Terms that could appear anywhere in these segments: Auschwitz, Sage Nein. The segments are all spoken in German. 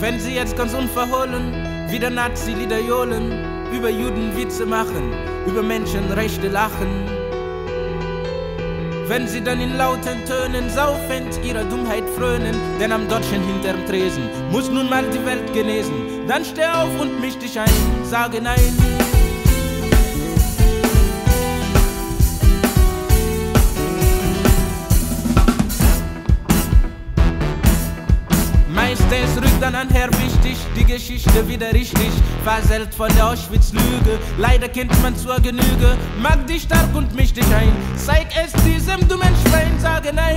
Wenn sie jetzt ganz unverhohlen wieder Nazi-Lieder johlen, über Juden Witze machen, über Menschenrechte lachen. Wenn sie dann in lauten Tönen saufend ihrer Dummheit frönen, denn am Deutschen hinterm Tresen muss nun mal die Welt genesen. Dann steh auf und misch dich ein, sage nein. Meistens rückt dann anher wichtig die Geschichte wieder richtig, versellt von der Auschwitz-Lüge, leider kennt man zur Genüge. Mag dich stark und misch dich ein, zeig es diesem dummen Schwein, sage nein.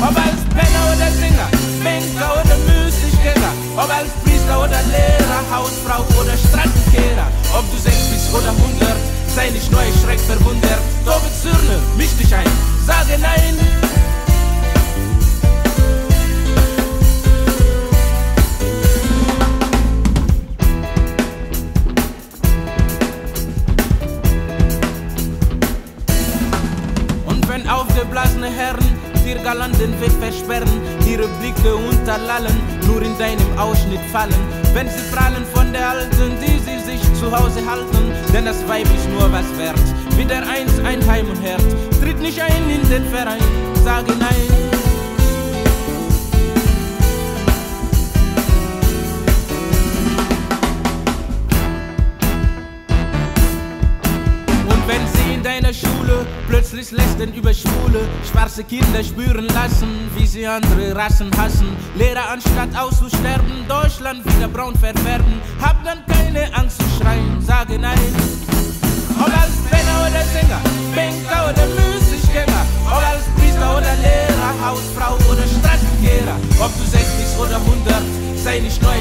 Ob als Penner oder Sänger, Banker oder Müßigkeller, ob als Priester oder Lehrer, Hausfrau oder Straßenkehrer, ob du 6 bist oder 100, sei nicht nur erschreckt verwundert. Tobe Zürne, misch dich ein, sage nein. Wenn aufgeblasene Herren dir galant den Weg versperren, ihre Blicke unterlallen, nur in deinem Ausschnitt fallen. Wenn sie prallen von der Alten, die sie sich zu Hause halten, denn das Weib ist nur was wert, wieder eins ein Heim und Herd. Tritt nicht ein in den Verein, sage nein. Wenn sie in deiner Schule plötzlich lästern über Schwule, schwarze Kinder spüren lassen, wie sie andere Rassen hassen, Lehrer anstatt auszusterben, Deutschland wieder braun verfärben, hab dann keine Angst zu schreien, sage nein. Ob als Penner oder Sänger, Banker oder Müßiggänger, ob als Priester oder Lehrer, Hausfrau oder Straßenkehrer, ob du 6 bist oder 100, sei nicht neu